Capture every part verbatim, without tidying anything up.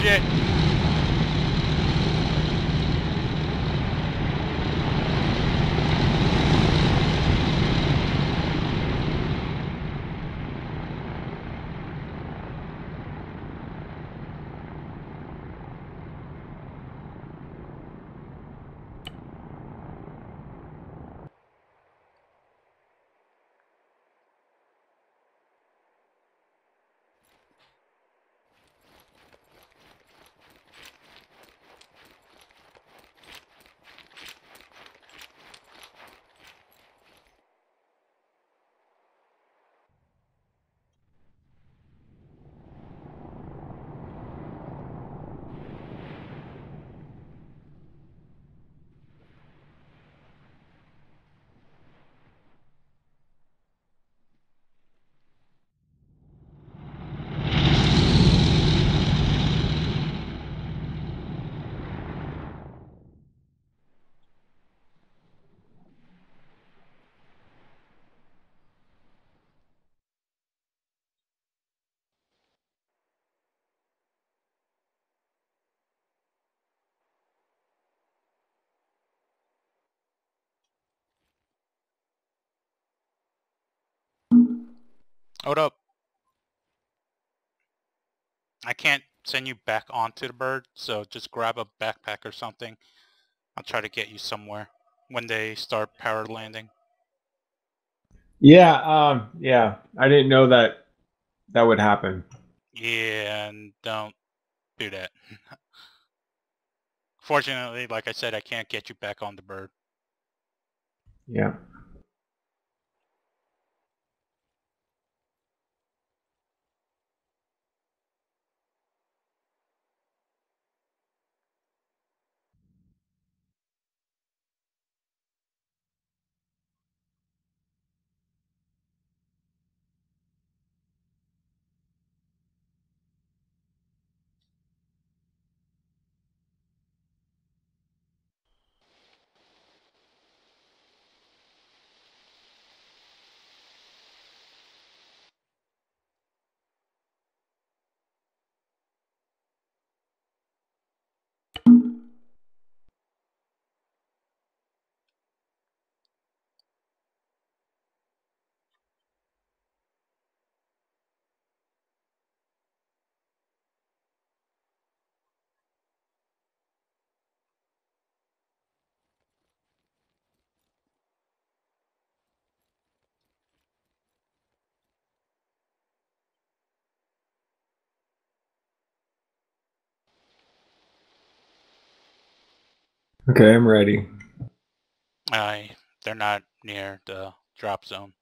shit. Hold up. I can't send you back onto the bird, so just grab a backpack or something. I'll try to get you somewhere when they start power landing. Yeah, um, yeah. I didn't know that that would happen. Yeah, and don't do that. Fortunately, like I said, I can't get you back on the bird. Yeah. Okay, I'm ready. Uh, they're not near the drop zone.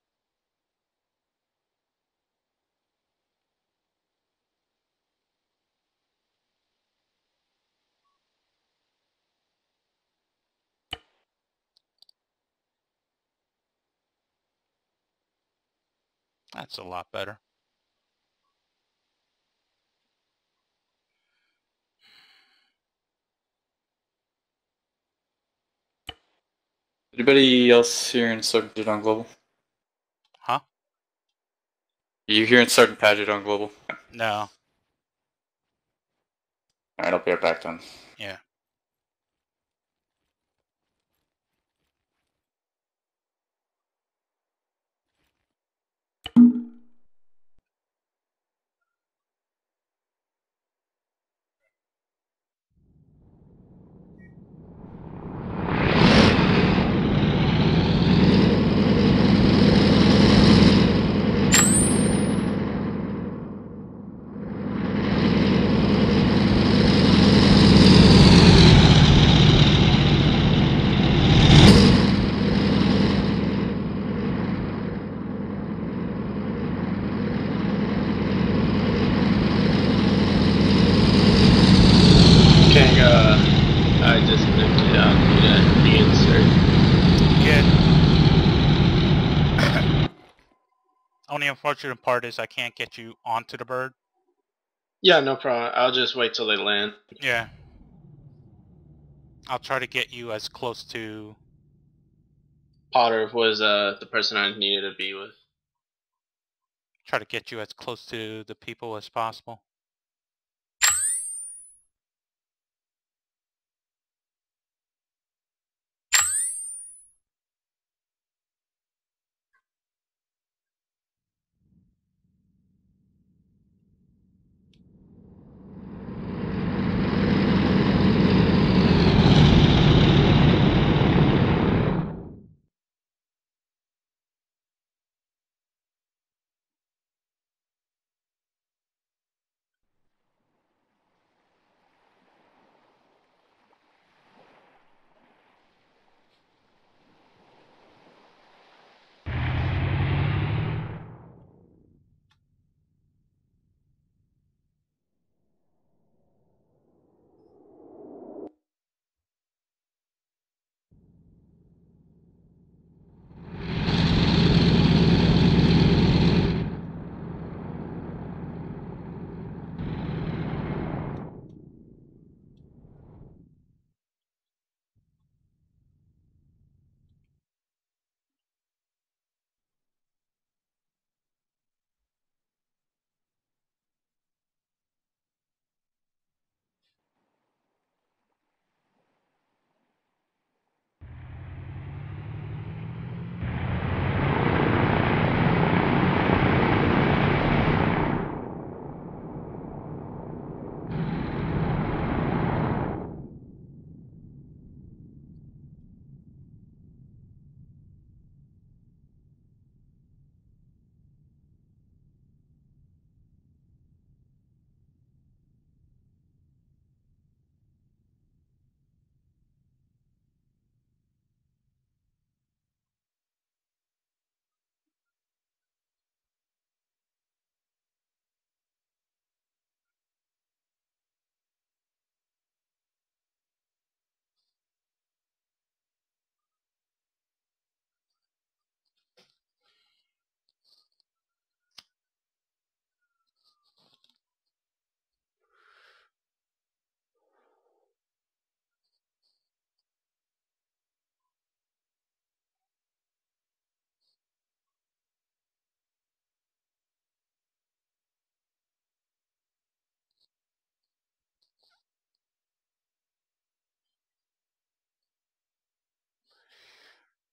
That's a lot better. Anybody else here in Sergeant Padgett on Global? Huh? Are you here in Sergeant Padgett on Global? No. Alright, I'll be right back then. Yeah. Unfortunate part is I can't get you onto the bird. Yeah, no problem. I'll just wait till they land. Yeah. I'll try to get you as close to... Potter was uh, the person I needed to be with. Try to get you as close to the people as possible.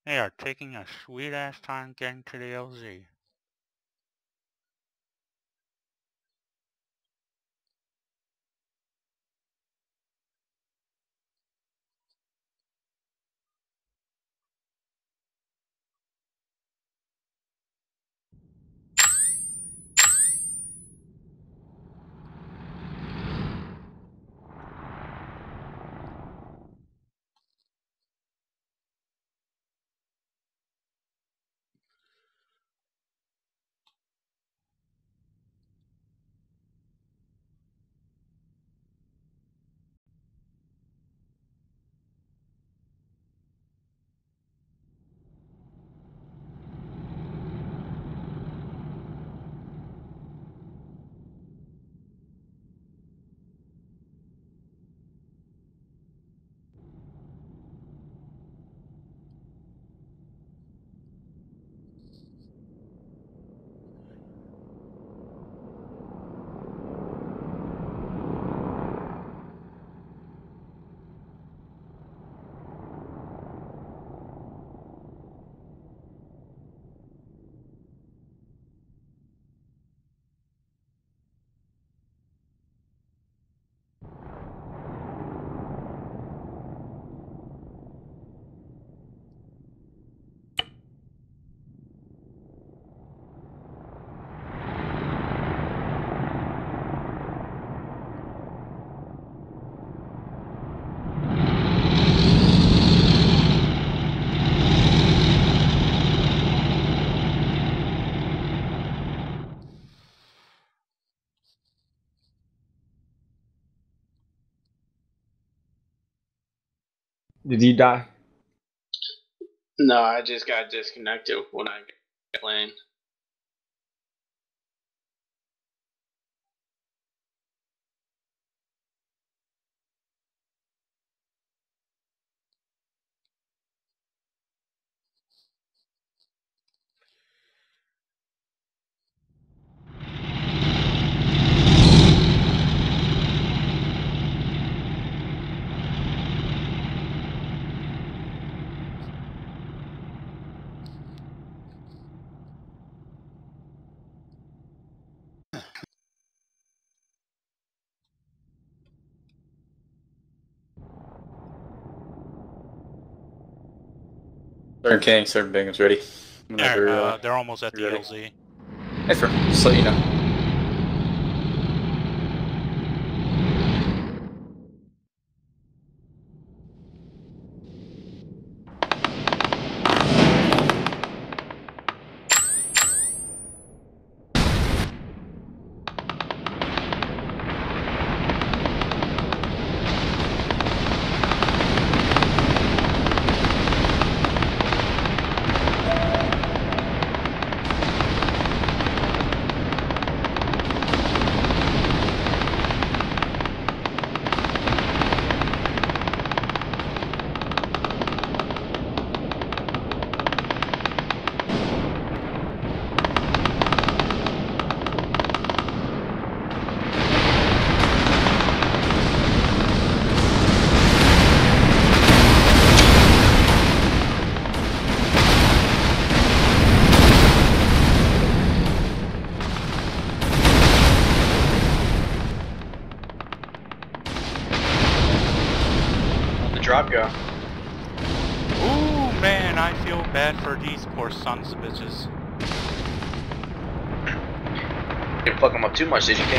They are taking a sweet-ass time getting to the L Z. Did you die? No, I just got disconnected when I got playing. Sergeant Kang, Sergeant Bingham's ready. They're, uh, uh, they're almost at the L Z. Hey, sir, just let you know. Too much, did you, King? You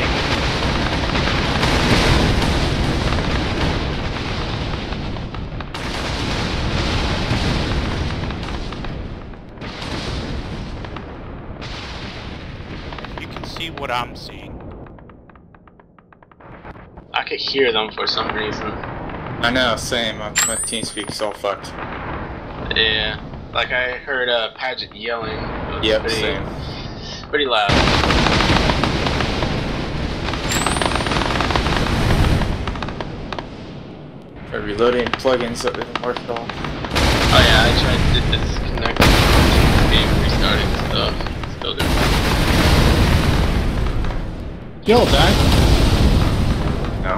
can see what I'm seeing. I could hear them for some reason. I know, same. My, my TeamSpeak's all fucked. Yeah, like I heard uh, Padgett yelling. Yep, pretty, same. Pretty loud. Reloading plugins that didn't work at all. Oh yeah, I tried to disconnect the game, restarting stuff. Still doing. You'll die. No.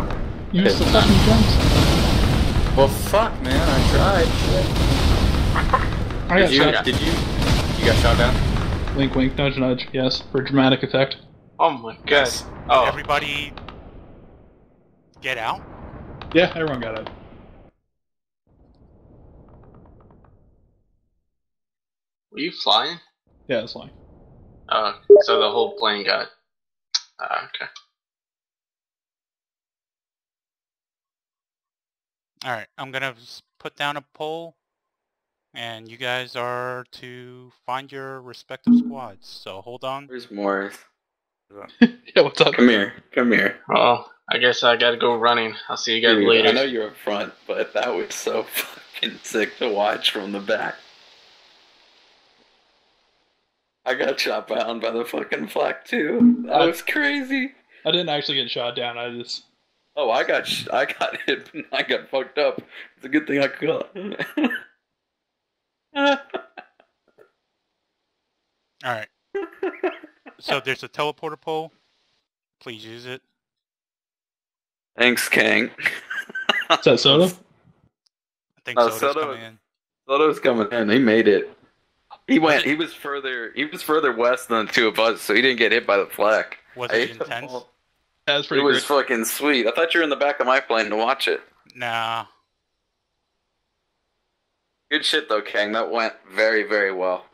You missed the fucking jumps. Well, fuck, man. I tried. I got shot. Did you? You got shot down? Wink, wink, nudge, nudge. Yes, for dramatic effect. Oh my god. Yes. Oh. Everybody get out? Yeah, everyone got out. Were you flying? Yeah, I was flying. Uh, so the whole plane got... Uh, okay. Alright, I'm gonna put down a poll, and you guys are to find your respective squads, so hold on. There's more. Yeah, what's up? Come here, come here. Oh, I guess I gotta go running. I'll see you guys Dude, later. I know you're up front, but that was so fucking sick to watch from the back. I got shot down by the fucking flak too. That I, was crazy. I didn't actually get shot down. I just. Oh, I got sh I got hit. I got fucked up. It's a good thing I got. All right. So there's a teleporter pole. Please use it. Thanks, Kang. Is that Soto? I think uh, Soto's coming in. Soto's coming in. He made it. He went. He was further. He was further west than the two of us, so he didn't get hit by the flak. Was it intense? That was pretty. It was fucking sweet. I thought you were in the back of my plane to watch it. Nah. Good shit though, Kang. That went very, very well.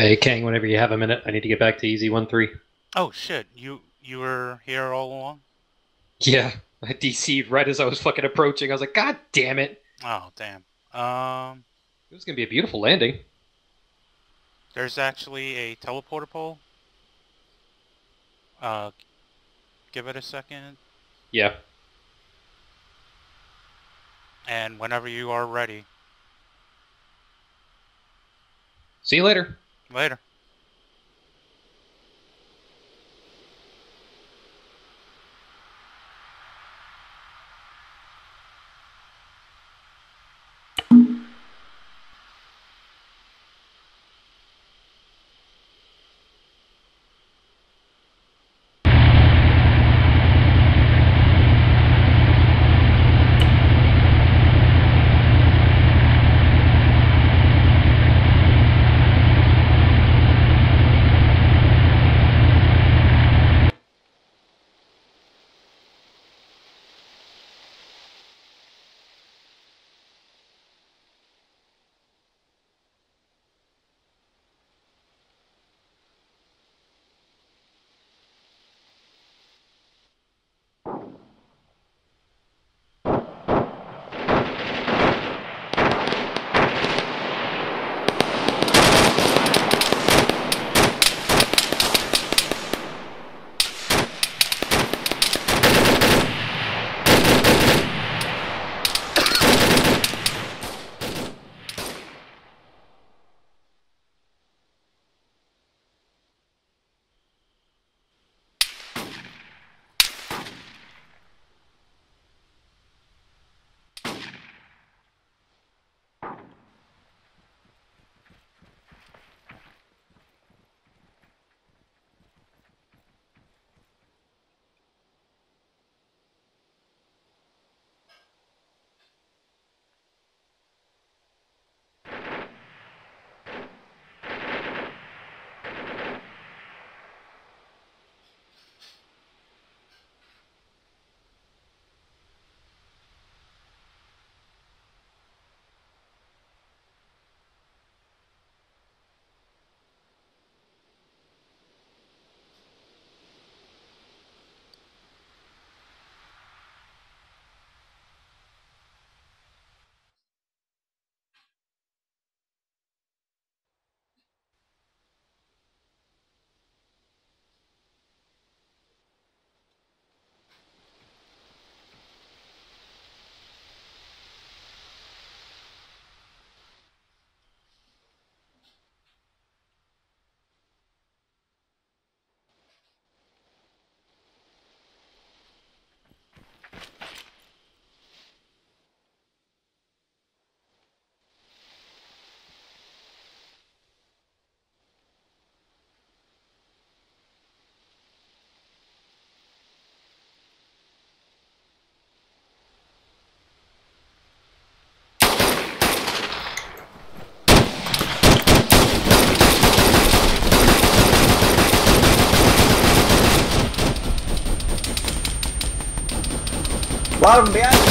Hey, Kang, whenever you have a minute, I need to get back to Easy one three. Oh, shit. You you were here all along? Yeah. I D C'd right as I was fucking approaching. I was like, God damn it. Oh, damn. Um, it was going to be a beautiful landing. There's actually a teleporter pole. Uh, give it a second. Yeah. And whenever you are ready. See you later. Later. Bottom behind you.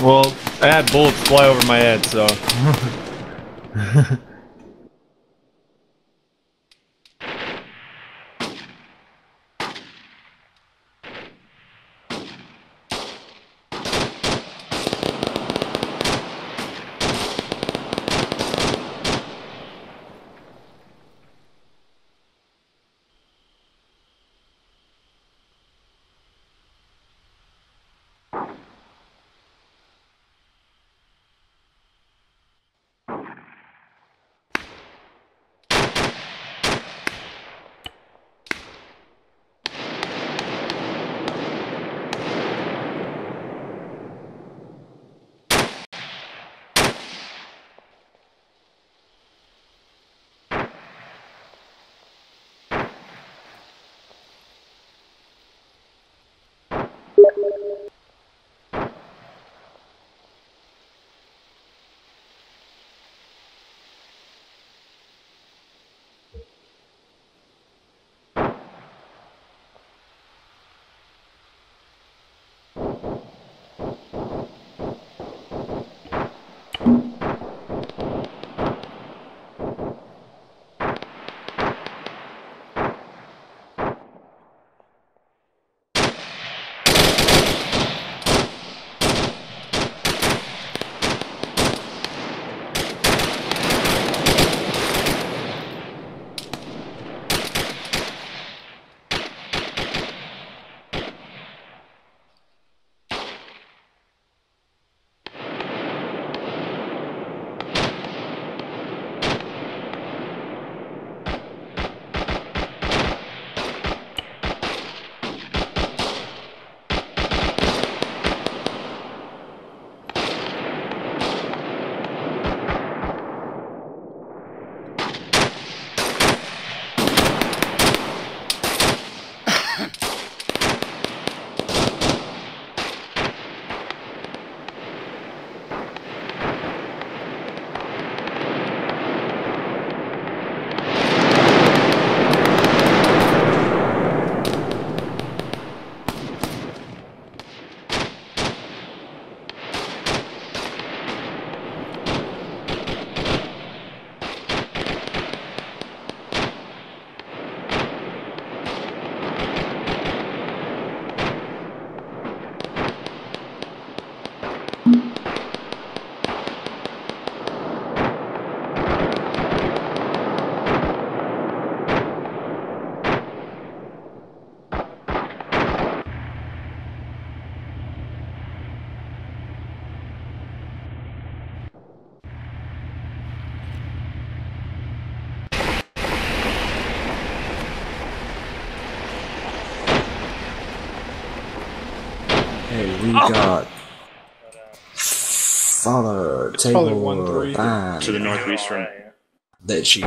Well, I had bullets fly over my head, so... Okay, we oh. got Father Table Band to the northeastern. That she.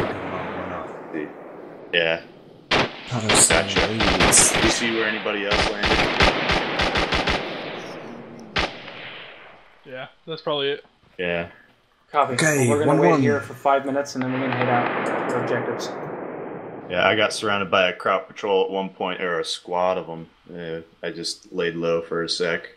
Yeah. Patterson gotcha. Leeds. Do you see where anybody else landed? Yeah, that's probably it. Yeah. Copy. Okay, we're gonna one, wait one. here for five minutes and then we're gonna hit out our objectives. Yeah, I got surrounded by a crowd patrol at one point, or a squad of them. Yeah, I just laid low for a sec.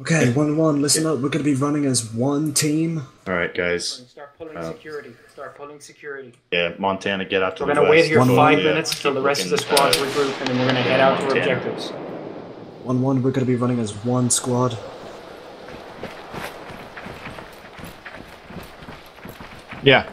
Okay, one one. Listen yeah. up. We're gonna be running as one team. All right, guys. Start pulling uh, security. Start pulling security. Yeah, Montana, get out to we're the west. We're gonna wait here for five yeah. minutes until the rest of the squad uh, regroup, and then we're gonna head out to our objectives. One one. We're gonna be running as one squad. Yeah.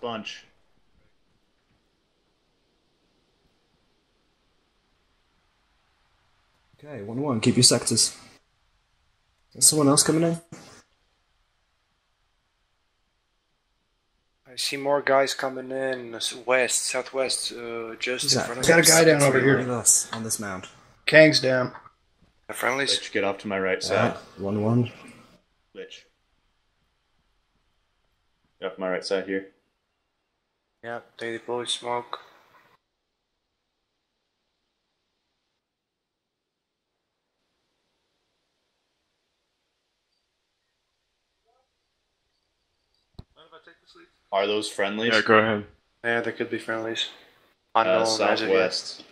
Bunch. Okay, one one. Keep your sectors. Is someone else coming in? I see more guys coming in west, southwest, uh, just in front of us. Got a guy down over here on this mound. Kang's down. The friendlies. Lich, get off to my right side. Right. One one. Lich. Get off my right side here. Yeah, they deploy smoke. Are those friendlies? Yeah, go ahead. Yeah, they could be friendlies. On uh, southwest.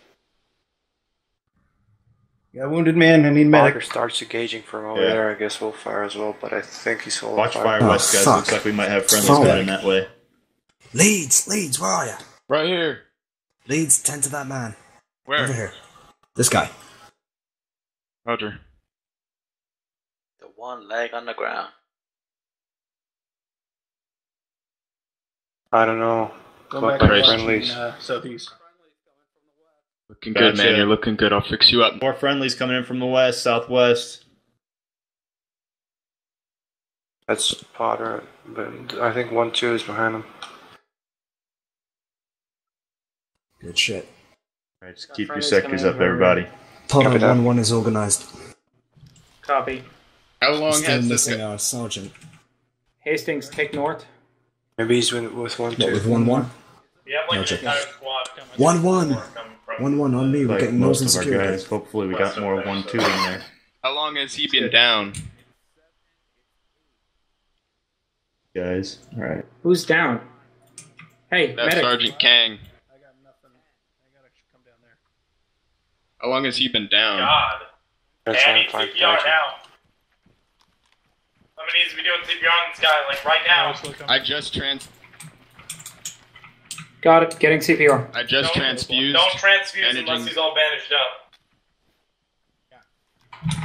Yeah, wounded man, I need medic. Parker starts engaging from over yeah. there. I guess we'll fire as well, but I think he's holding Watch fire. Watch fire west, guys. Oh, looks like we might have friendlies going in that way. Leeds, Leeds, where are you? Right here. Leeds, tend to that man. Where? Over here. This guy. Roger. The one leg on the ground. I don't know. Go back to friendlies. In, uh, southeast. Looking gotcha. good, man. You're looking good. I'll fix you up. More friendlies coming in from the west, southwest. That's Potter, but I think one two is behind him. Good shit. Alright, just keep your sectors up, everybody. Potter one one is organized. Copy. How long still has missing this our sergeant? Hastings, take north. Maybe he's with, with one two. What, with one one. Yeah, like no, got a squad coming. One one. One one on me. We're like getting most of our guys. Hopefully, we got more one two in there. How long has he been down? Guys, all right. Who's down? Hey, that's medic. Sergeant Kang. How long has he been down? God. Danny, C P R now. Somebody needs to be doing C P R on this guy, like, right now. I just trans... Got it. Getting C P R. I just don't, transfused. Don't transfuse bandaging. Unless he's all bandaged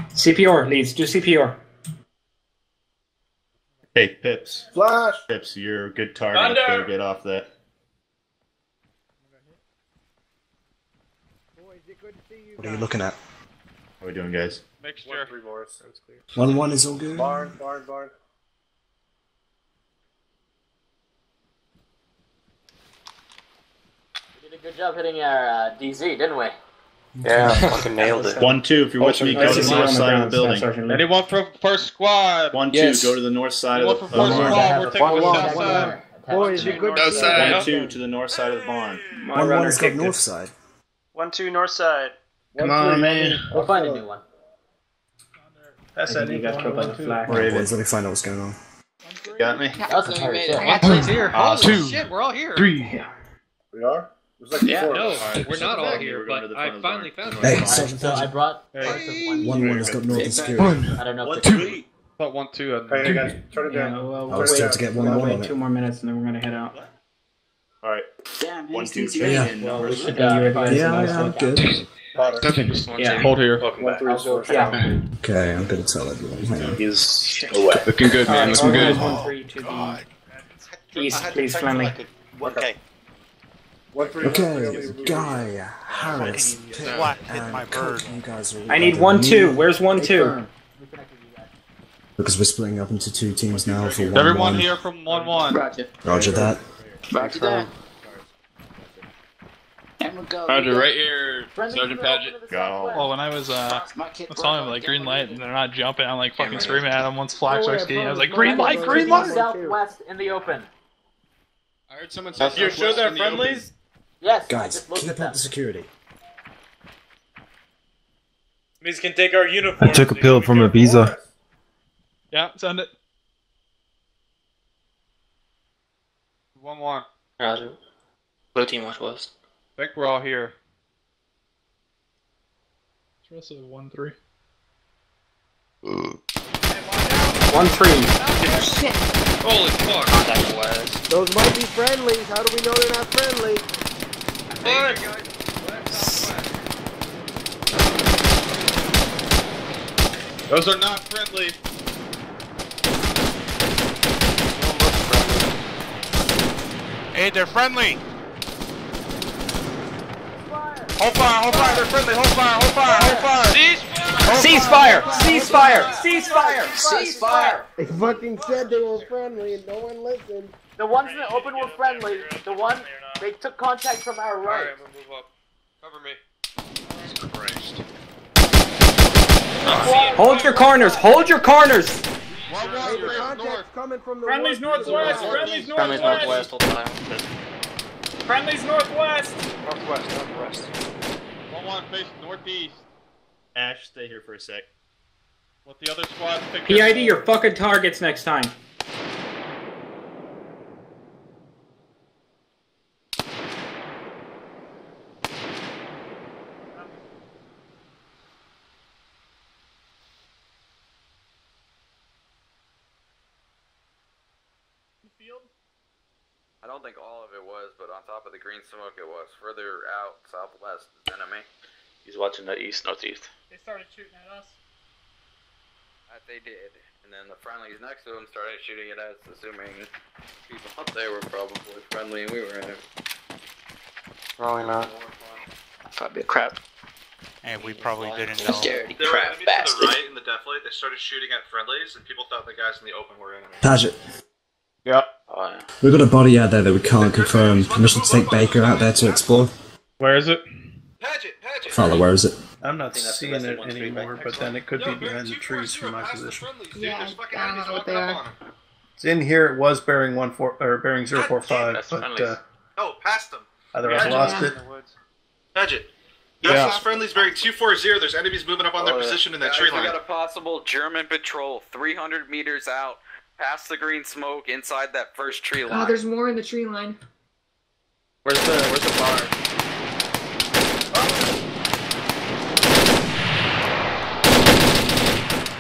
up. C P R, Leeds. Do C P R. Hey, Pips. Flash! Pips, you're a good target. Thunder. Get off that. What are you looking at? How are we doing, guys? Mixture. One one is all good. Barn, barn, barn. We did a good job hitting our uh, D Z, didn't we? Yeah, fucking nailed it. One two, if you're oh, with me, go to the north side of the building. Anyone from first squad? One two, yes. go to the north side Anyone of the barn. Squad, we're taking the south side. Boys, you're good. One two to the north side of the barn. One one is the north side. One two, north side. Come on, man. We'll find a new one. That's that he got killed by the flag. Boys, let me find out what's going on. Got me? Actually, here. Holy shit, we're all here. Three. We are? Like yeah, no, right, we're not all here, but I finally found one. Hey, Sergeant Padgett. I brought one one is up north of security. I don't know if two. But one two. Hey, guys, turn it down. I was told to get one one. Two more minutes, and then we're gonna head out. All right, Damn, one, two, three. Yeah, well, we should, uh, yeah, yeah, I'm good. Yeah, hold here. Yeah. Okay, I'm gonna tell everyone. Hang on. He's away. Looking good, man. Looking good. Oh, God. Please, please, Fleming. Okay. Okay, Guy, Harris, Pitt, and Cook, you guys are... I need one, two. Where's one, two? Because we're splitting up into two teams now for one, one. Everyone here from one, one. Roger. Roger that. Roger that. And we'll go. Roger, right here, Sergeant Padgett. Got Well, when I was, uh, I was telling him, like, green light, and they're not jumping, I'm, like, fucking screaming at them once Flash starts getting, I was like, green light, green light! Southwest in the open. I heard someone say, you're sure they're friendlies? Yes. Guys, keep up the security. These can take our uniforms. I took a pill from Ibiza. Yeah, send it. One more. Roger. Blue team, watch west. I think we're all here. It's Russell one three. Ooh. One three. Oh, shit. Holy fuck! That was. Those might be friendlies. How do we know they're not friendly? What? Those are not friendly. Hey, they're friendly. Fire. Hold fire, hold fire, they're friendly. Hold fire, hold fire, hold fire. Cease fire! Cease fire! Cease fire! Cease fire! Cease fire! They fucking said they were friendly and no one listened. The ones in the open were friendly. The ones they took contact from our right. Alright, I'm gonna move up. Cover me. Jesus Christ. Hold your corners! Hold your corners! Friendly's northwest! Friendly's northwest! Friendly's northwest! Northwest, northwest. One one face northeast. Ash, stay here for a sec. Let the other squad pick up. P I D your fucking targets next time. I don't think all of it was, but on top of the green smoke it was. Further out, southwest is enemy. He's watching the east, northeast. They started shooting at us. That they did. And then the friendlies next to him started shooting at us, assuming people up there were probably friendly and we were in it. Probably not. Probably a crap. And we probably didn't know. Dirty crap bastard. They were enemies to the right in the deflate. They started shooting at friendlies, and people thought the guys in the open were enemies. Padgett. Yep. Oh, yeah. We've got a body out there that we can't confirm. Permission to take Baker out there to explore. Where is it? Padgett, Padgett. Fowler, where is it? I'm not seeing it anymore, but then it could be behind the trees from my position. Yeah, I don't know what they are. It's in here. It was bearing one four or bearing zero four five, but uh, oh, past them. Either I lost it. Padgett. Yes, yeah. Friendly's bearing two forty. There's enemies moving up on their position in that tree line. We got a possible German patrol three hundred meters out. Past the green smoke, inside that first tree line. Oh, there's more in the tree line. Where's the, where's the bar?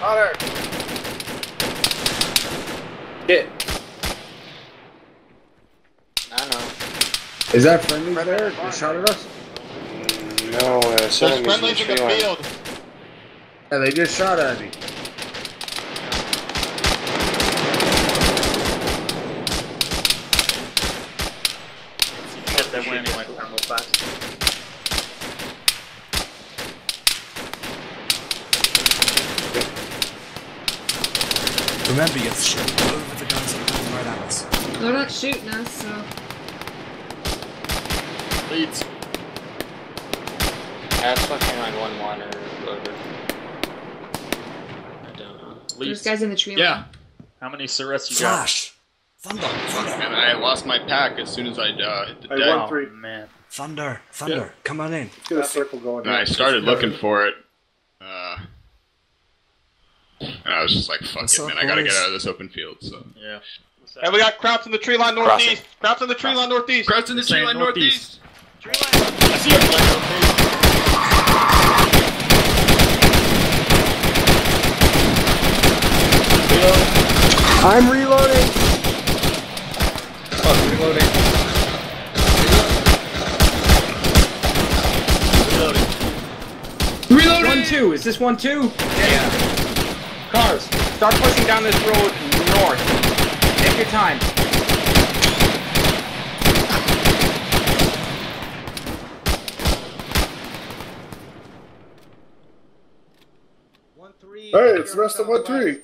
Potter! Shit. I know. Is that friendly right there? They shot at us? No, uh, there's friendlies in the field. Yeah, they just shot at me. Anyway, remember, you have to shoot over the guns that are coming right at us. They're not shooting us, so. Leeds. That's fucking like one one or whatever. I don't know. Leeds. There's guys in the tree. Yeah. Line. How many Ceres you got? Flash. Thunder, thunder. Man, I lost my pack as soon as I uh, did that. Oh, three. Man. Thunder, thunder, yeah. Come on in. Let's get a circle going. And I started looking for it. Uh, and I was just like, fuck What's it, up, man. Boys? I gotta get out of this open field, so. Yeah. And we got craps in the tree line northeast. Craps in the tree line northeast. Craps in the tree line northeast. Tree line. I see a player. I'm reloading. Reloading. two. Is this one two? Yeah. Cars, start pushing down this road north. Take your time. One three. Hey, it's the rest of one three.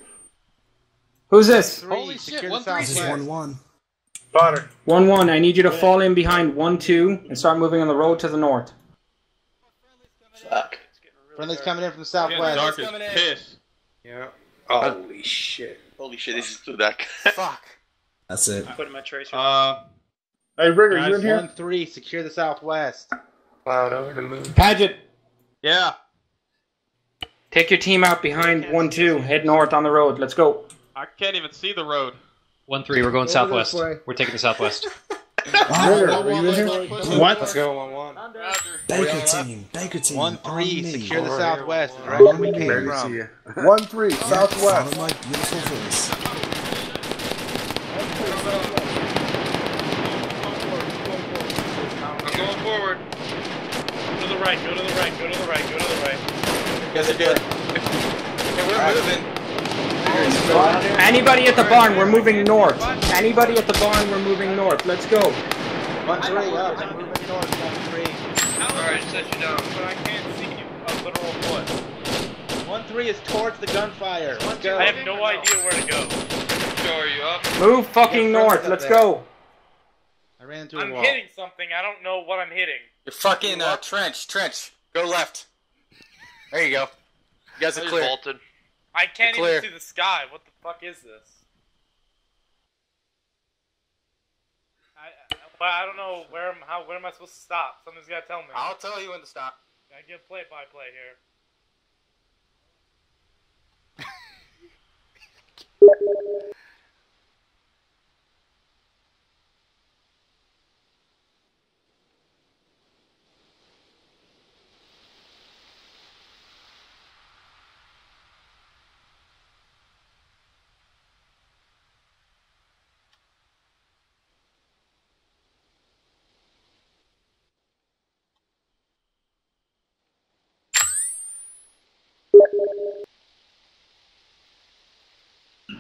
Who's this? Three. Holy shit! One three. This is one one. Potter. One one. I need you to yeah. fall in behind one two and start moving on the road to the north. Fuck. Friendly's coming in from the southwest. Dark is pissed. Yeah. Holy shit. Holy shit, this is too dark. Fuck. That's it. I'm putting my tracer. Uh, hey, Rigger, you in here? One three. Secure the southwest. Cloud over the moon. Padgett. Yeah. Take your team out behind one two. Head north on the road. Let's go. I can't even see the road. one three, we're going southwest. We're taking the southwest. What? Let's go one one. Baker team, Baker team. one three, secure the southwest. Right we came from. one three, southwest. My beautiful voice. I'm going forward. Go to the right, go to the right, go to the right, go to the right. You guys are good. Okay, we're moving. Anybody at the barn, we're moving north. Anybody at the barn, we're moving north. Let's go. One three up. I'm moving north. One three. Alright, set you down. But I can't see you. A literal foot. One three is towards the gunfire. Let's go. I have no idea where to go. Joe, are you up? Move fucking north. Let's go. I ran into a wall. I'm hitting something. I don't know what I'm hitting. You're fucking uh, trench. Trench. Go left. There you go. You guys are clear. I can't even see the sky. What the fuck is this? I well, I don't know where am how where am I supposed to stop? Something's gotta tell me. I'll tell you when to stop. I give play by play here.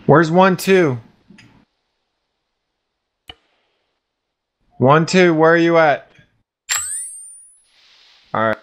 Where's one two? One two, where are you at? All right.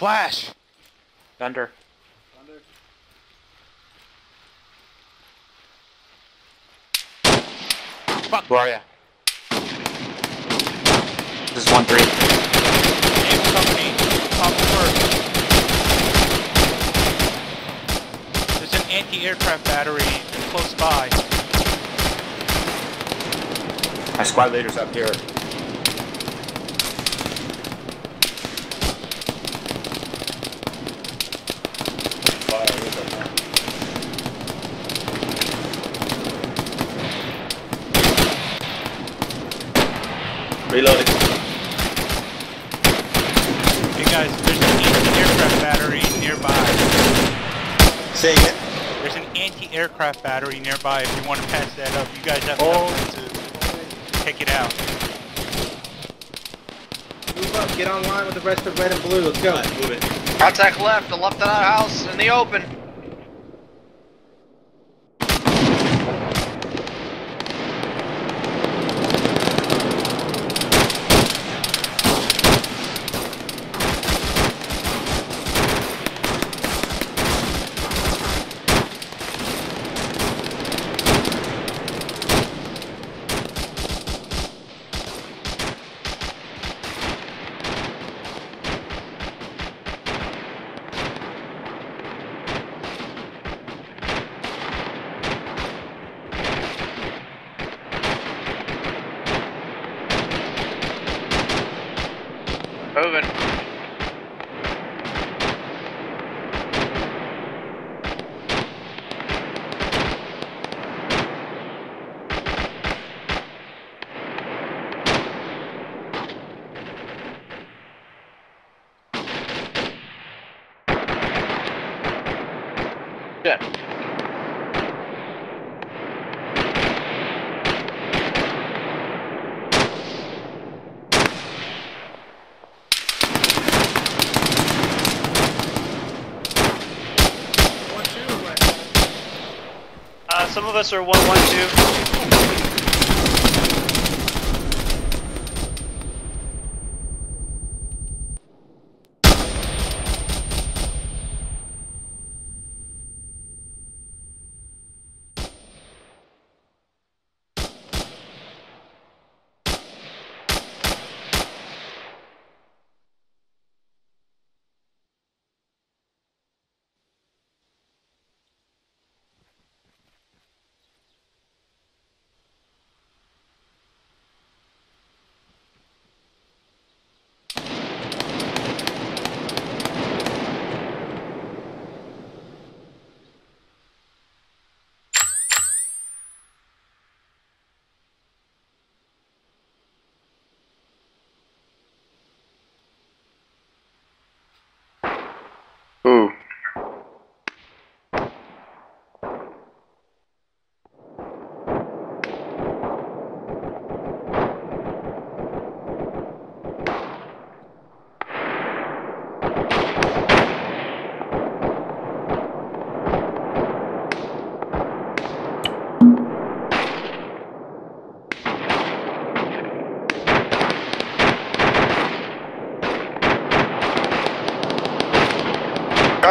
Flash! Thunder. Thunder. Fuck! Who are ya? This is one three. Name company. Top first. There's an anti-aircraft battery close by. My squad leader's up here. Reloading. Hey guys, there's an anti-aircraft battery nearby. Say again? There's an anti-aircraft battery nearby. If you want to pass that up, you guys have oh. to take it out. Move up, get online with the rest of red and blue. Let's go. Right, move it. Contact left, the left of that house in the open. Some of us are one one two.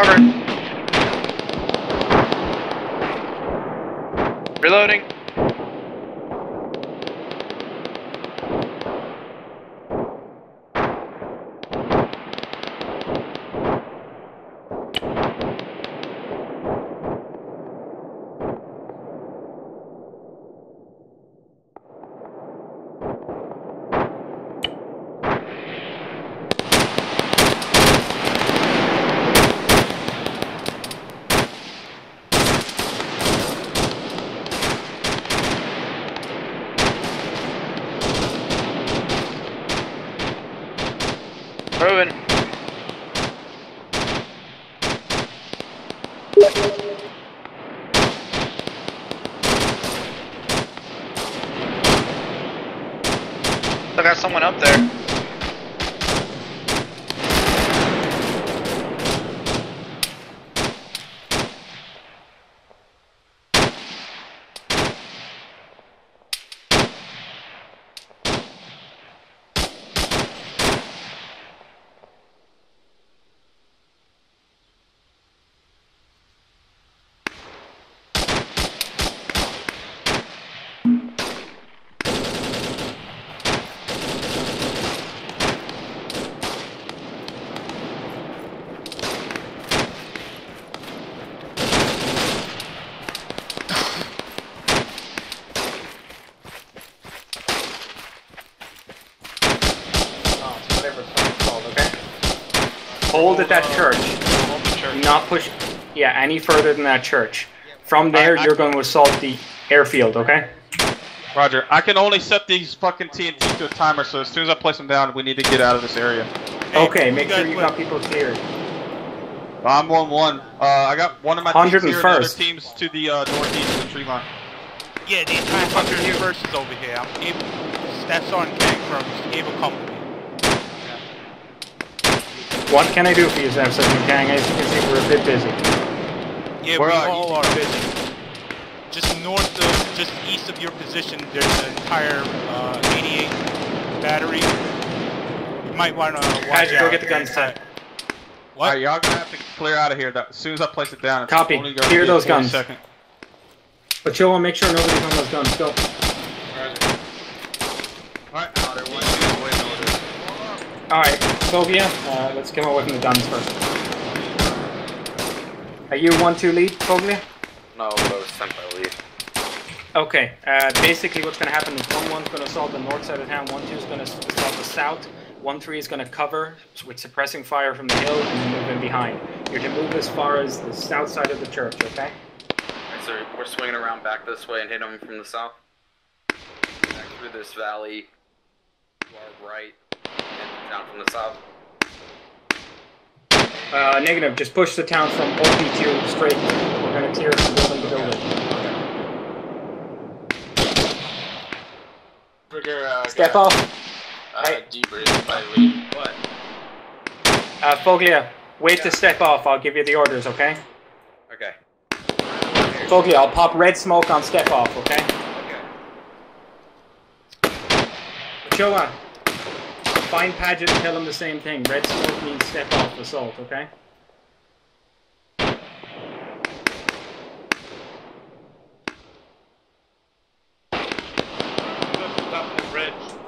Covered. Reloading. I got someone up there. Hold at that church. Hold the church. Not push, yeah, any further than that church. From there, I, I, you're going to assault the airfield, okay? Roger. I can only set these fucking T N T to a timer, so as soon as I place them down, we need to get out of this area. Hey, okay, make sure you got people cleared. I'm one one. Uh, I got one of my teams here, the other teams to the uh, northeast of the tree line. Yeah, the entire one hundred first is over here. I'm able, that's on Kang from Able Company. What can I do for you, Staff Sergeant Kang? As you can see, we're a bit busy. Yeah, Where we are all you? are busy. Just north of, just east of your position, there's an entire uh, eighty-eight battery. You might want to watch Guys, out. Go get the guns set. What? Alright, y'all gonna have to clear out of here. As soon as I place it down, it's Copy. Only gonna clear those guns. Second. But y'all want to make sure nobody's on those guns. Go. Alright. Alright, Foglia, uh, let's come away from the guns first. Are you one two lead, Foglia? No, but I was sent by lead. Okay, uh, basically what's going to happen is one one's going to assault the north side of town, one two's going to assault the south, one three is going to cover with suppressing fire from the hill and move in behind. You're to move as far as the south side of the church, okay? Alright, so we're swinging around back this way and hit them from the south. Back through this valley, to our right. Down from the south. Uh, negative. Just push the town from O P two straight. We're going to tear from building to building. Bigger, uh, Step off. Uh, hey. Debrief by lead. What? Uh, Foglia, wait yeah. to step off. I'll give you the orders, okay? Okay. Foglia, I'll pop red smoke on step off, okay? Okay. Chill on. Find Padgett and tell him the same thing. Red smoke means step off assault, okay?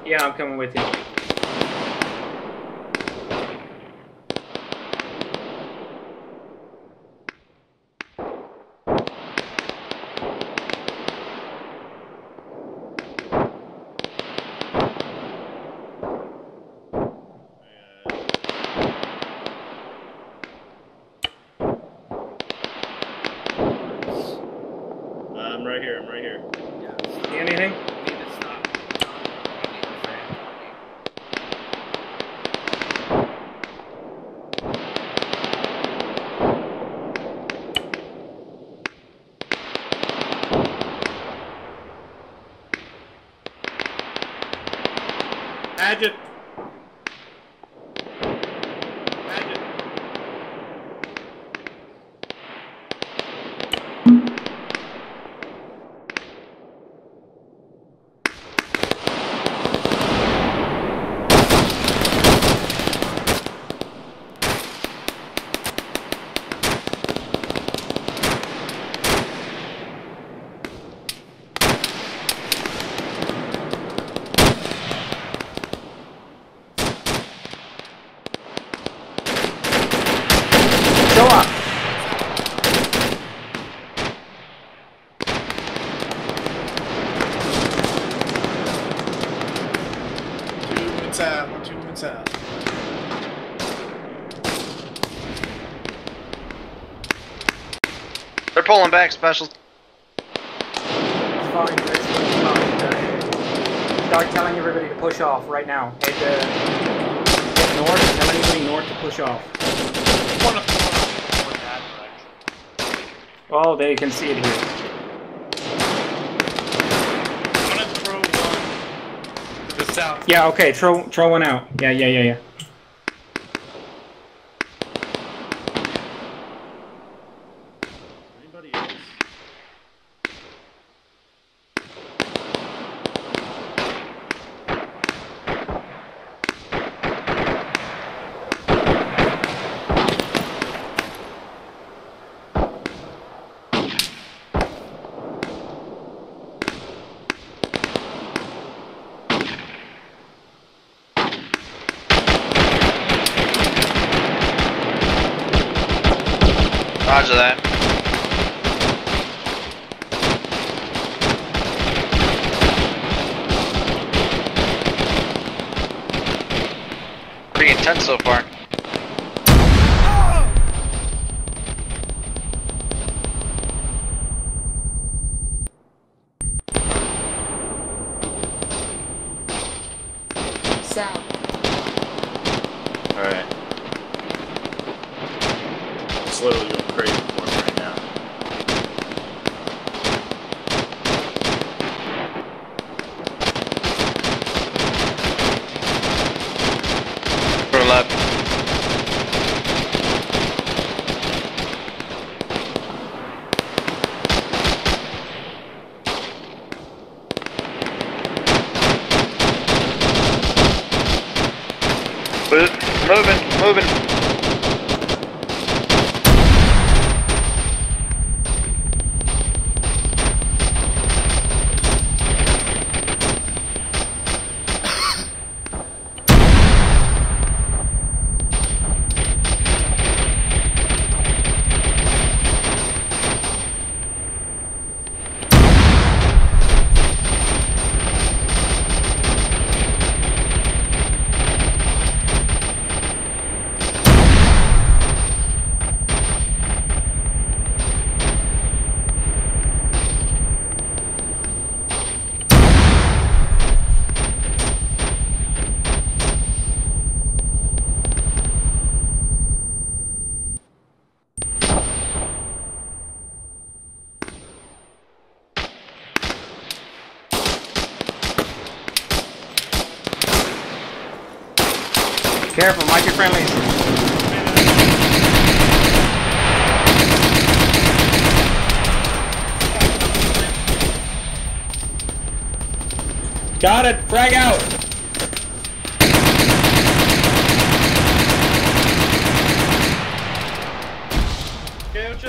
Yeah, I'm coming with you. Padgett. Padgett. Go up. Two minutes out. We're two minutes out. They're pulling back, specials. Fine, that's fine. Start telling everybody to push off right now. Head to get north. Tell anybody north to push off. Oh, they can see it here. I'm gonna throw one to the south. Yeah, okay, throw throw one out. Yeah, yeah, yeah, yeah. Roger that. Pretty intense so far. Careful, Mikey friendlies. Got it, frag out. Okay, what's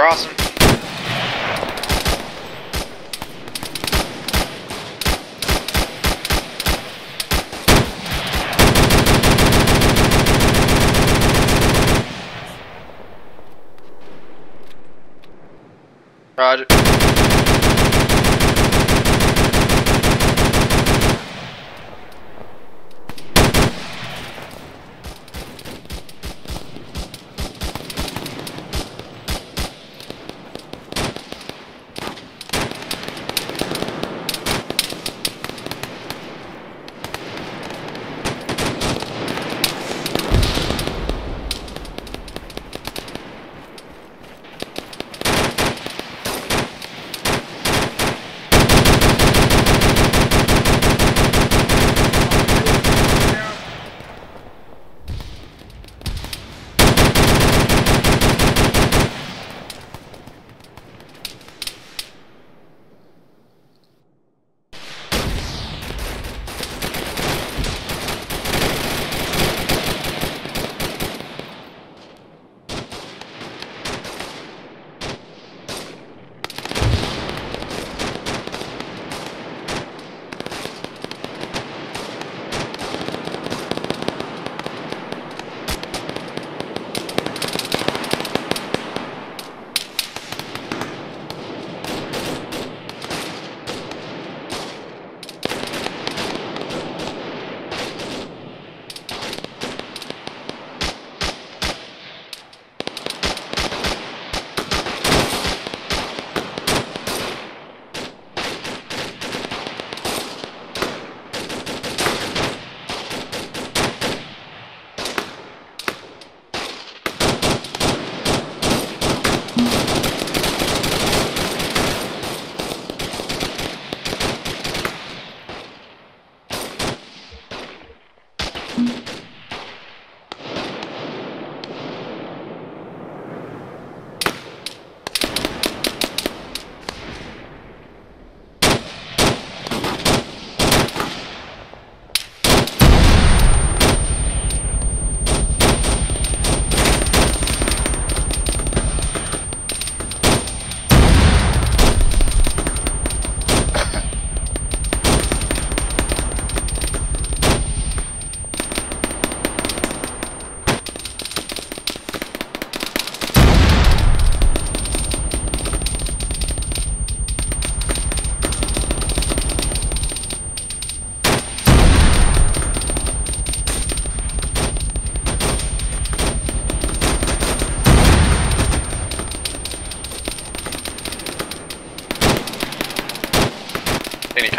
crossing. Roger.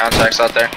Contacts out there.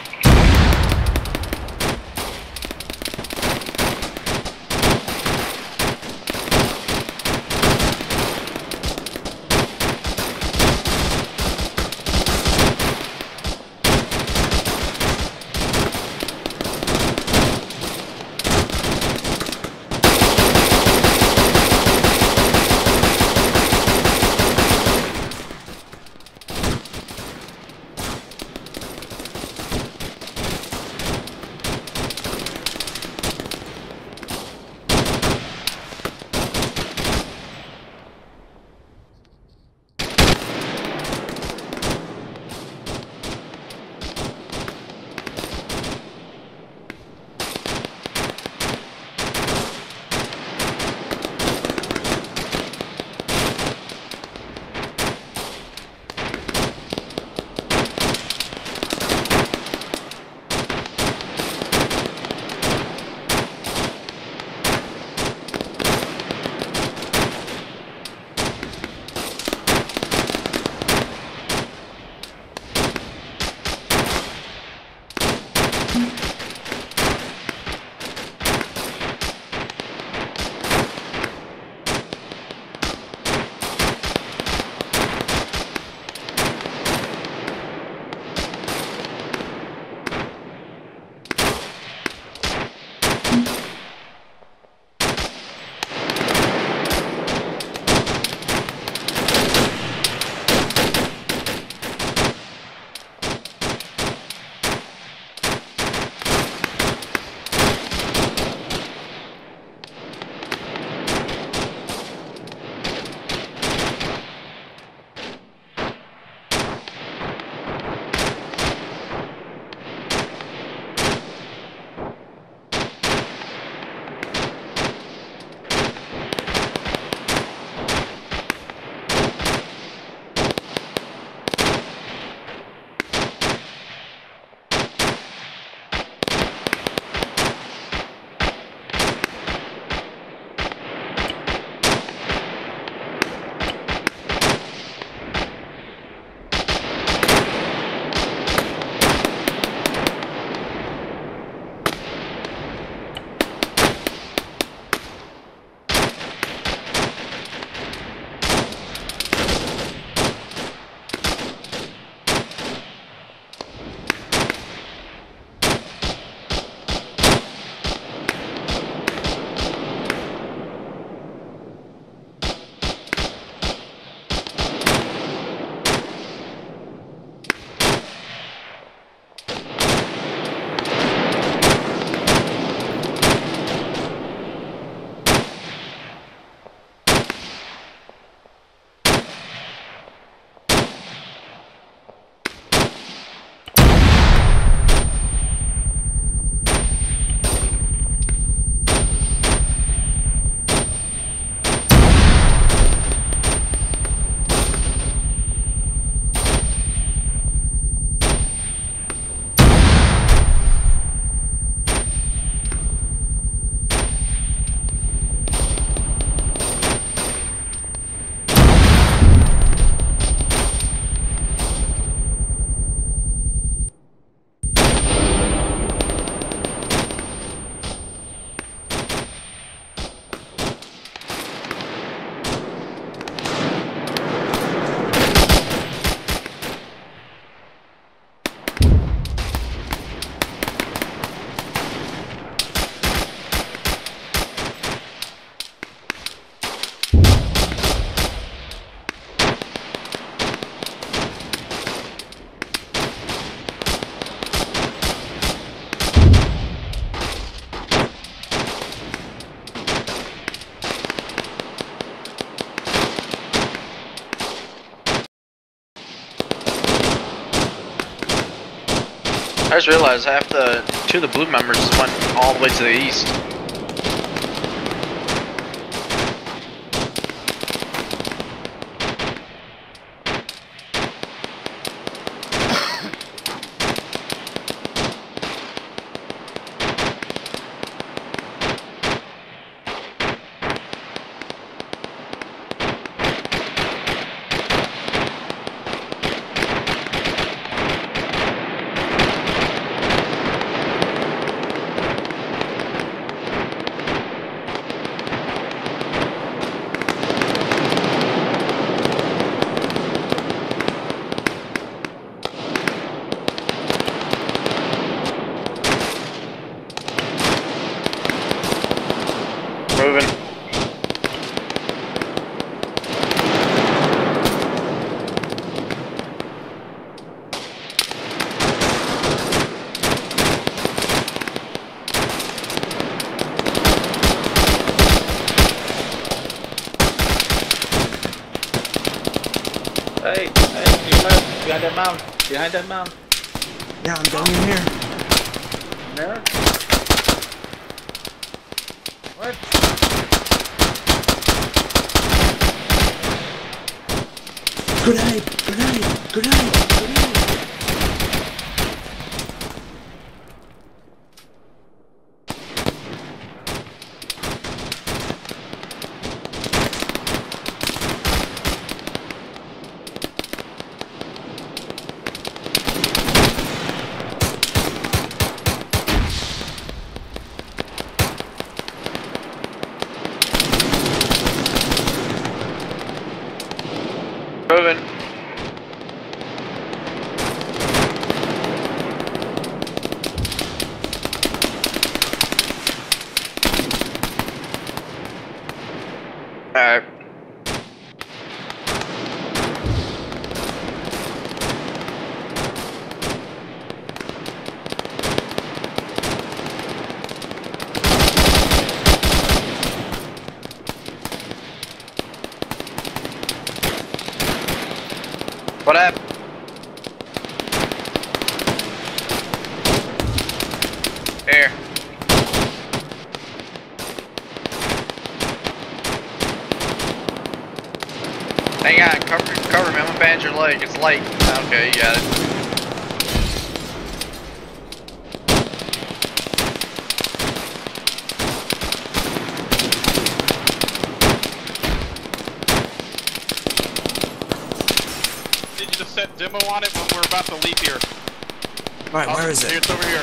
I just realized half the two of the blue members went all the way to the east. Behind that mountain. Yeah, I'm down in here. There? What? Good night, good night, good night, good it's light. Okay, you got it. Need you to set demo on it when we're about to leave here. Alright, where is it? It's over here.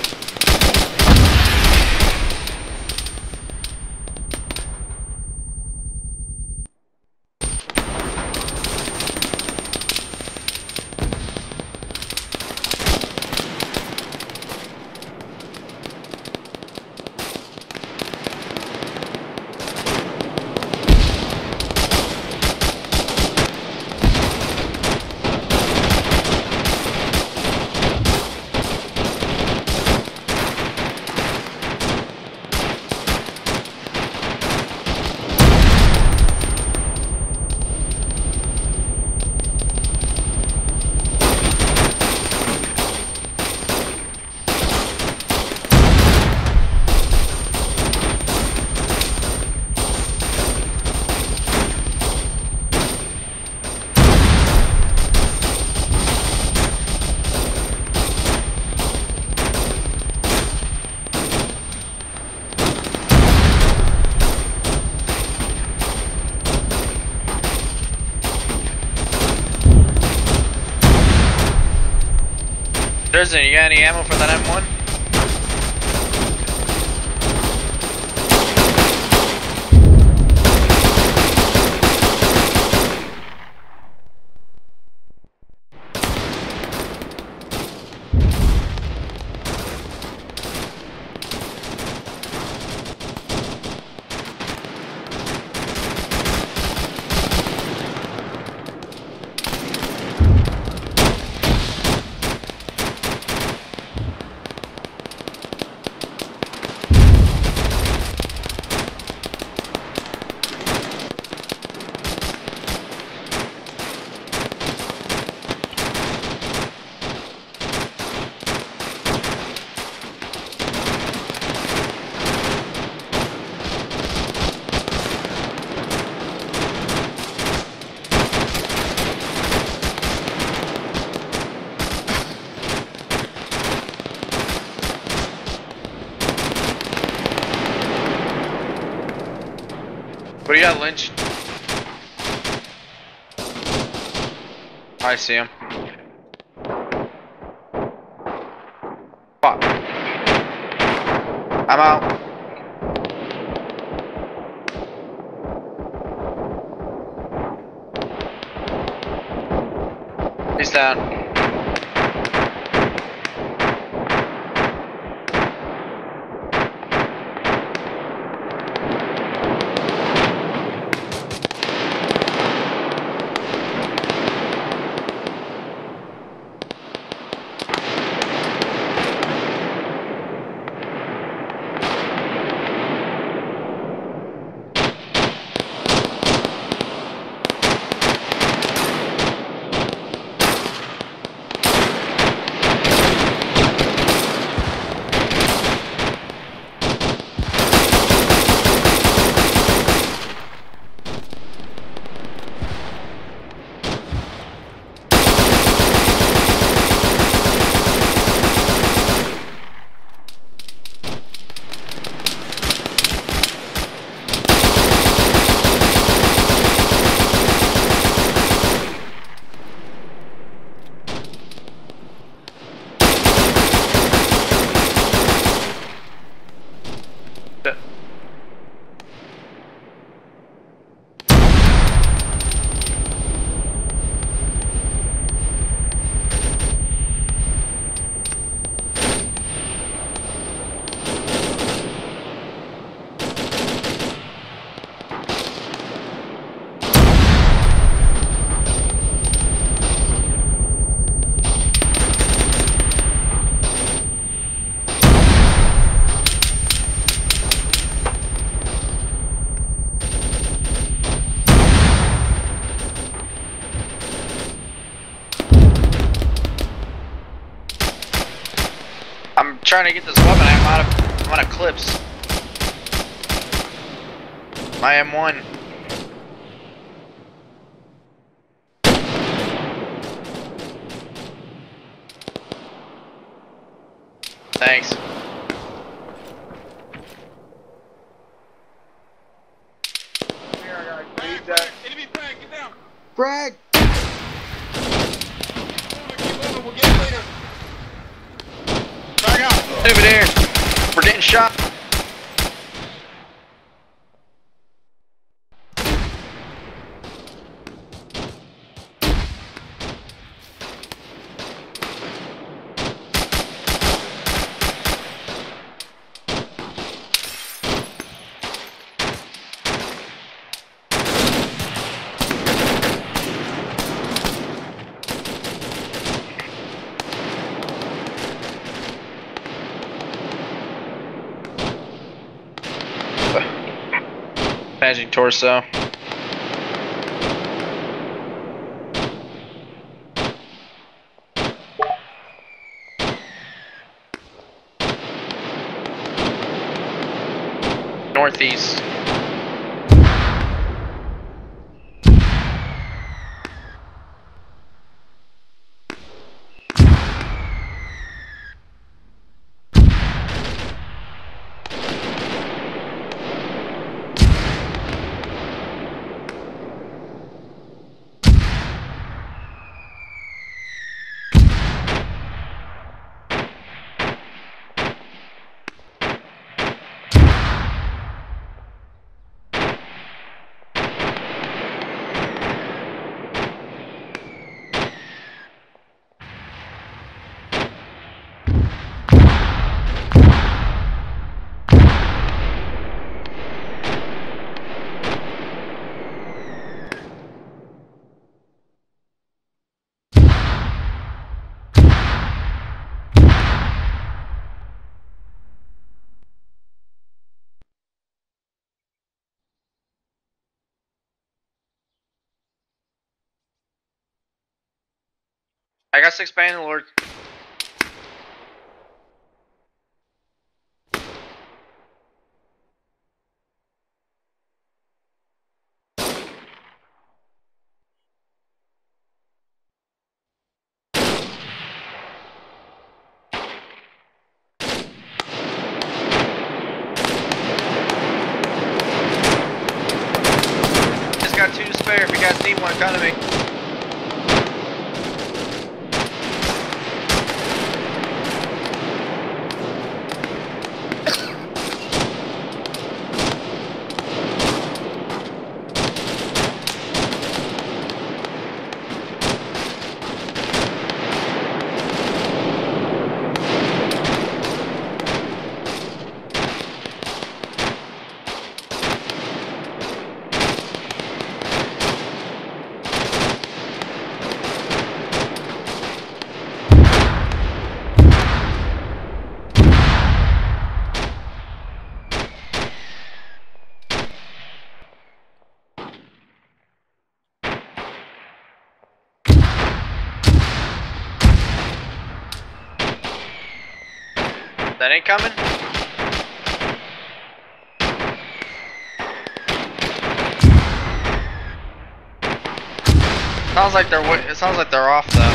You got any ammo for that M one? Yeah, Lynch. I see him. Fuck. I'm out. He's down. Trying to get this weapon. I'm out of. I'm out of clips. My M one. Thanks. Bragg, Bragg, enemy Bragg, get down. Bragg. Over there, we're getting shot. Magic torso. Northeast. I got six band lords. fair if you guys need one, come to me. That ain't coming. Sounds like they're. It sounds like they're off though.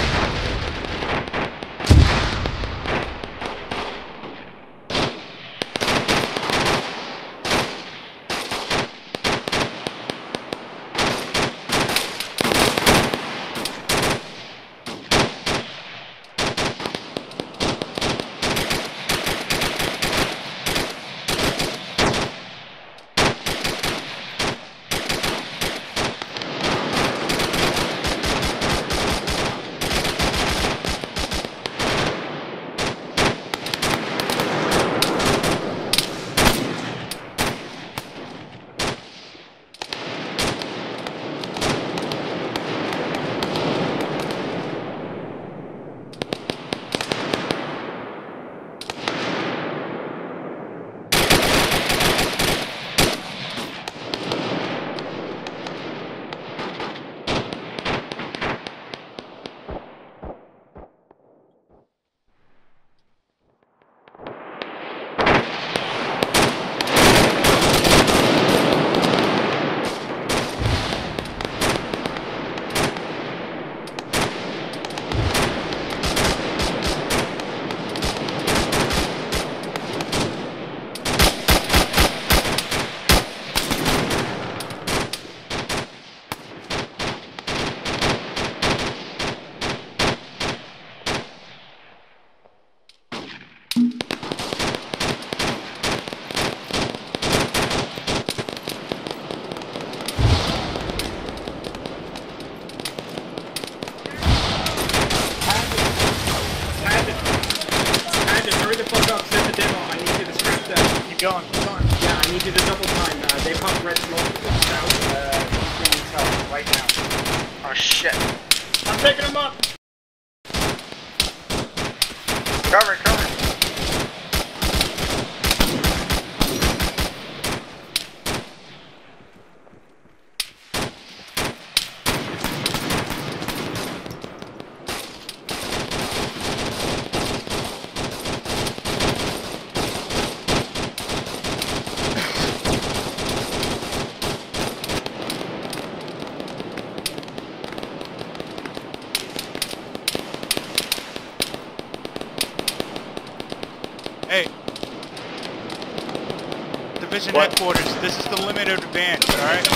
What? Headquarters. This is the limit of advance, alright?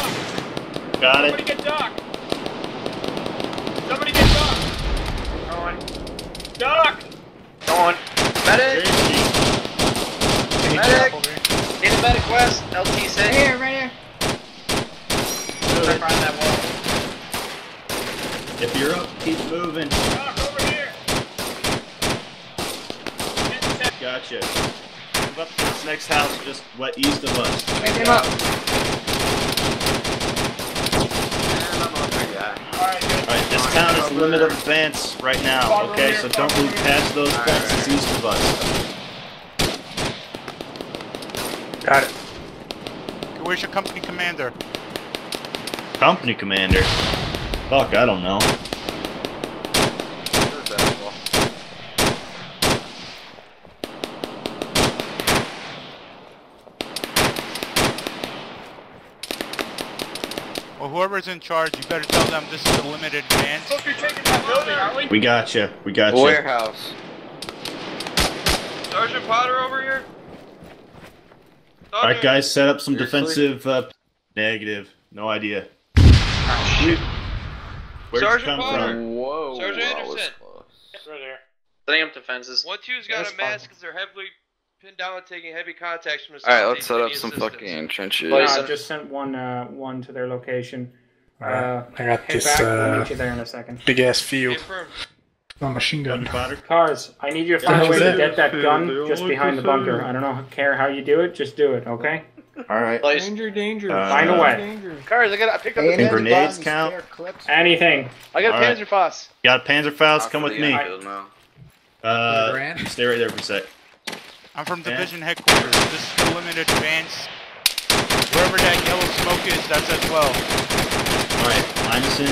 Got it. Somebody get Doc! Somebody get Doc! Go on. Doc! Go on. Medic! Medic! Get the medic west. L T safe. Right here, right here. Right behind that wall. If you're up, keep moving. Doc, over here! Gotcha. Up to this next house, just what east of us. Pick him up. Alright, this town is the limit of advance right now, okay? So don't move past those fences east of us. Got it. Where's your company commander? Company commander? Fuck, I don't know. Whoever's in charge, you better tell them this is a limited advance. Look, you're taking that building, aren't we? We got you. We got you. Warehouse. Sergeant Potter over here. All right, guys, set up some defensive. Uh, negative. No idea. Oh, shit. Where'd Sergeant Potter. From? Whoa. Sergeant Anderson. Right there. Setting up defenses. One two's got That's a mask because they're heavily pinned down and taking heavy contacts from the Alright, let's set up some assistance. Fucking trenches. Well, I just sent one uh, one to their location. Alright, uh, I got this back. Uh, we'll meet you there in a second. Big ass field. My machine gun. Cars, I need you to find a way to get that gun just behind the bunker. I don't care how you do it, just do it, okay? Alright. Danger, danger. Uh, find a way. Cars, I got. I picked up the grenades count. Anything. I got right. Panzerfaust. You got Panzerfaust? Come with me. I, uh, stay right there for a sec. I'm from Division yeah. Headquarters. This is limited advance. Wherever that yellow smoke is, that's at twelve. Alright, Anderson.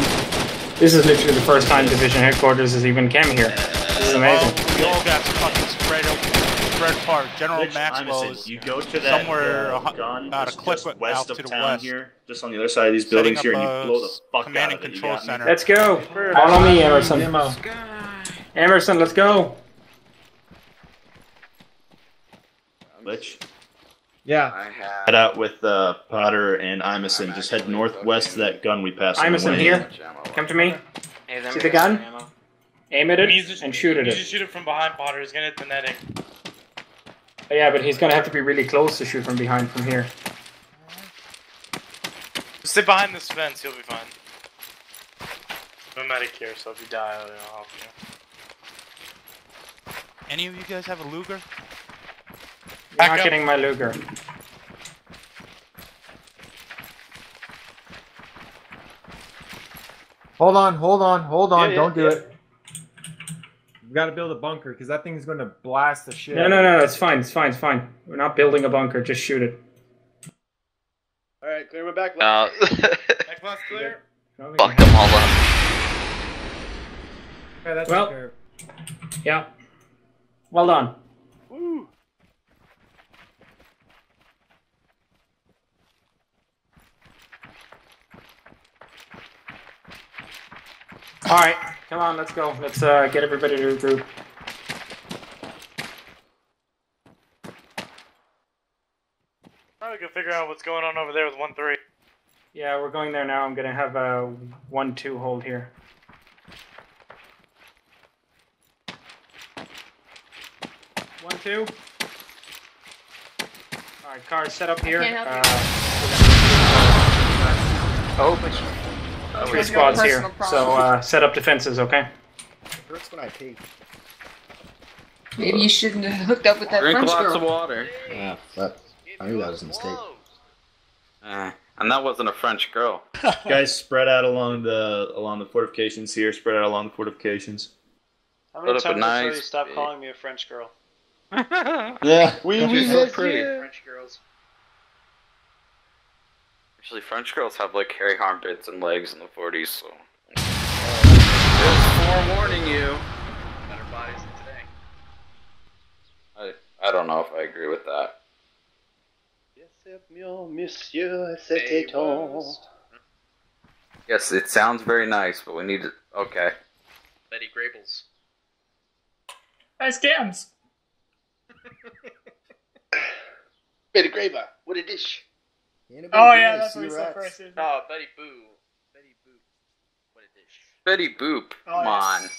This is literally the first time Division Headquarters has even come here. This is amazing. Well, we all got fucking spread spread apart. General Lich, Maxwell is you go to that, somewhere uh, gun, about a clip west out of to the town west. Here, just on the other side of these buildings here, and you blow the fuck command out and control of it. Center. Let's go. Follow me, Emerson. Demo. Emerson, let's go. Lich. Yeah. I have head out with uh, Potter and Emerson. Just head northwest to that gun we passed. Emerson here. Come to me. Hey, see the gun? Aim at it just, and shoot at it. You shoot it from behind, Potter. He's going to hit the netting. Oh, yeah, but he's going to have to be really close to shoot from behind from here. Just sit behind this fence. You'll be fine. I'm a medic here, so if you die, I'll help you. Any of you guys have a Luger? I'm not up. Getting my Luger. Hold on, hold on, hold on, yeah, don't yeah, do yeah. it. We've got to build a bunker, because that thing's going to blast the shit. No, no, no, it's fine, it's fine, it's fine. We're not building a bunker, just shoot it. Alright, clear my back left. No. Back left clear. Fuck them all up. Okay, that's well, clear. Yeah. Well done. Woo. All right, come on, let's go. Let's uh, get everybody to regroup. Probably can figure out what's going on over there with one three. Yeah, we're going there now. I'm gonna have a one two hold here. One two. All right, cars set up here. I can't help uh, you. Oh, but. Three squads here, problem. so uh, set up defenses, okay? That's what I take. Maybe you shouldn't have hooked up with that Drink French girl. Drink lots of water. Yeah, but I knew that was a mistake. Uh, and that wasn't a French girl. Guys, spread out along the along the fortifications here. Spread out along the fortifications. How many times nice you stop calling me a French girl? Yeah, we we so pretty yeah. French girls. Actually, French girls have like hairy armpits and legs in the forties, so. Uh, just forewarning you. Better bodies than today. I I don't know if I agree with that. Yes, it sounds very nice, but we need to. Okay. Betty Grables. Nice gams. Betty Graber, what a dish. Anybody oh yeah, that's what we said first. Oh, Betty Boop. Betty Boop. What a dish. Betty Boop. Oh, Come yes.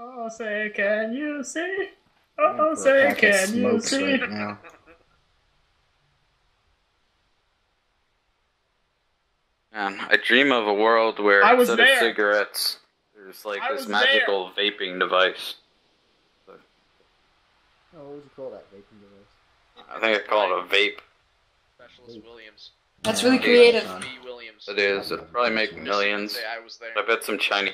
on. Oh, say can you see? Oh, say can you see? Right now. Man, I dream of a world where I instead of cigarettes, there's like I this magical there. vaping device. So. Oh, what would you call that, vaping device? I think I call it a vape. Specialist Williams. That's really creative. It is. It'll probably make millions. I, was there. I bet some Chinese.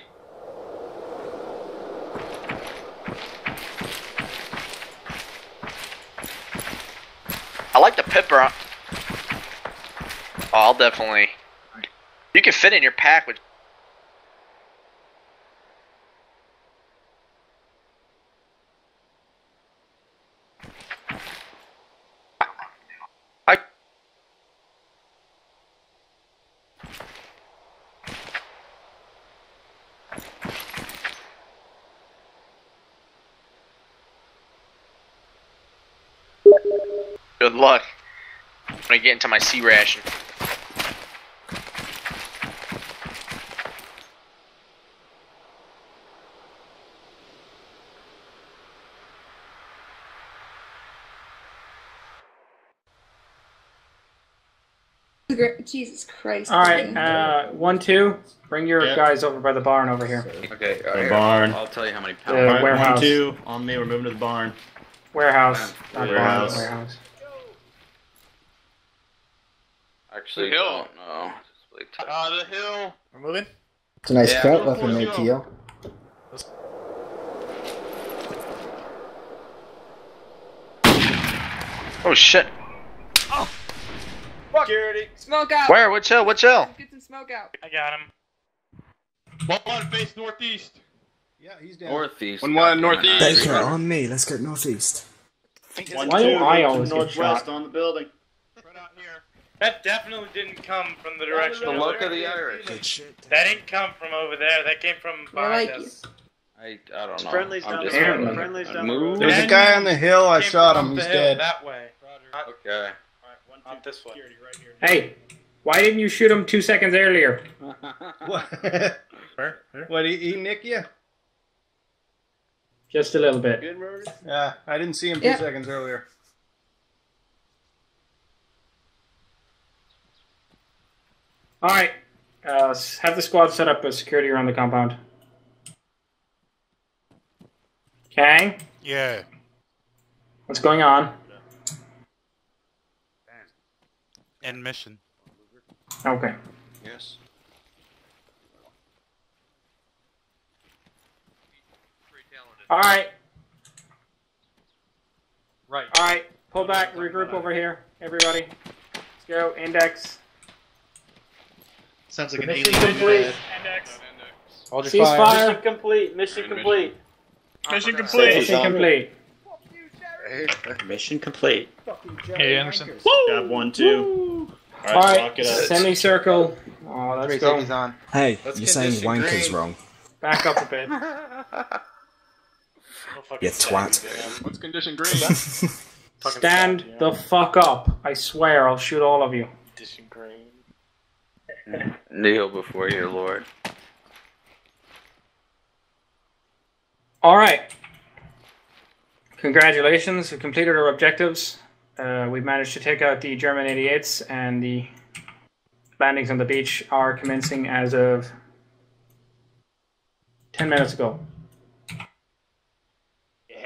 I like the pepper. Oh, I'll definitely. You can fit in your pack with. Good luck. when I get into my sea ration. Jesus Christ. Alright, uh, one, two. Bring your yep. guys over by the barn over here. Okay, all right. The barn. I'll tell you how many pounds. Uh, right, warehouse. One, two. On me, we're moving to the barn. Warehouse. Not warehouse. Barn, warehouse. Actually, the hill. No. Uh, the hill. We're moving? It's a nice yeah, trout left in there, Teal. Oh, shit. Oh! Security. Smoke out. Where? Which hill? Which hill? Let's get some smoke out. I got him. One one face northeast. Yeah, he's down. Northeast. One one northeast. Baker, on me. Let's get northeast. One, Why do I always northwest on the building? Right out here. That definitely didn't come from the direction. The luck of the Irish. Good shit. That didn't come from over there. That came from behind like us. I, I don't know. Friendly's down the Friendly's down the road. There's a guy on the hill. I shot him. He's dead. That way. Roger. Okay. Not this one. Right here. Hey, why didn't you shoot him two seconds earlier? What? What, he, he nick you? Just a little bit. Yeah, I didn't see him two yeah. seconds earlier. All right, uh, have the squad set up a security around the compound. Kang? Yeah. What's going on? End mission. Okay. Yes. All right. Right. All right. Pull back. Regroup over here, everybody. Let's go. Index. Sounds like an alien. Mission complete. Index. Ceasefire complete. Mission complete. Mission complete. Mission complete. Mission complete. Hey, Anderson. Got one, two. Alright, All right. it up. Semicircle. Oh, that's going on. Hey, Let's you're saying wanker's green. wrong. Back up a bit. You twat. What's condition green? Stand yeah. the fuck up. I swear I'll shoot all of you. Condition green. Kneel before your lord. Alright. Congratulations, we've completed our objectives. Uh, we've managed to take out the German eighty-eights, and the landings on the beach are commencing as of ten minutes ago. Yeah.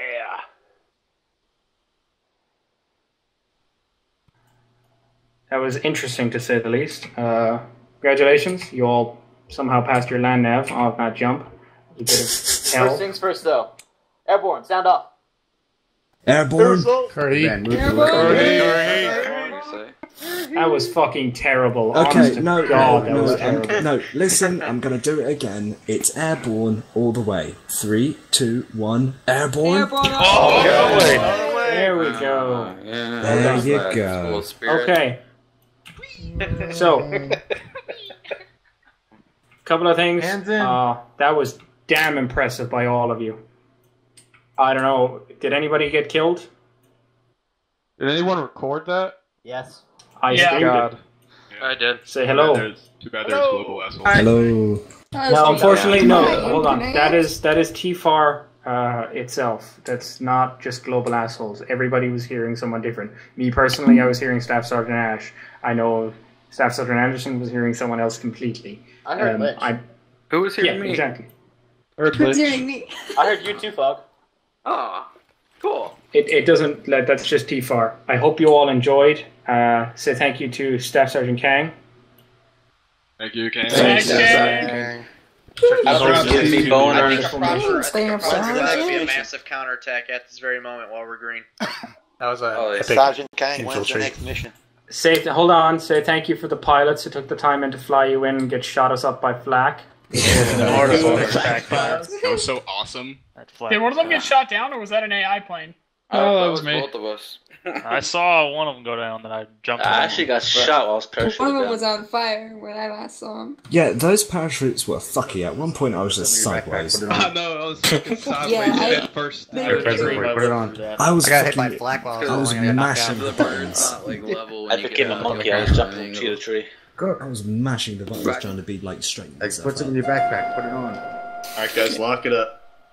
That was interesting, to say the least. Uh, congratulations, you all somehow passed your land nav. Oh, not jump. You did it. First things first, though. Airborne, sound off. Airborne. Airborne. Airborne. That was fucking terrible. Okay, no, God, no, no, terrible. I'm, no. Listen, I'm gonna do it again. It's airborne all the way. Three, two, one. Airborne. Airborne all the oh, way. way. There we go. Uh, yeah, there you go. Okay. So, couple of things. Uh, that was damn impressive by all of you. I don't know. Did anybody get killed? Did anyone record that? Yes. I yeah. God. Yeah. I did. Say hello. Too bad there's, too bad there's hello. global assholes. Hello. hello. No, unfortunately, no. Hold on. That is that is T FAR uh, itself. That's not just global assholes. Everybody was hearing someone different. Me personally, I was hearing Staff Sergeant Ash. I know Staff Sergeant Anderson was hearing someone else completely. I heard um, Lich. I... Who was hearing yeah, me? Exactly. I heard Lich. Me? I heard you too, Fog. Ah, oh, cool. It, it doesn't, like, that's just T FAR. I hope you all enjoyed. Uh, say thank you to Staff Sergeant Kang. Thank you, Kang. Thanks, Staff Sergeant Kang. I don't give me boners. That would be a massive counterattack at this very moment while we're green. That was a oh, Sergeant Kang wins the next mission. Say, hold on, say thank you for the pilots who took the time in to fly you in and get shot us up by flak. That was so awesome. Did one of them get shot down, or was that an A I plane? Oh, that, that was, was me. Both of us. I saw one of them go down, then I jumped. I actually got shot while I was parachuting. One of them was on fire when I last saw him. Yeah, those parachutes were fucky. At one point, I was just sideways. I know, I was fucking sideways at first. I was got hit by flak while I was mashing the buttons. I became a monkey. I was jumping into the tree. God, I was mashing the buttons trying to be like straight. Put it in your backpack. Put it on. All right, guys, lock it up.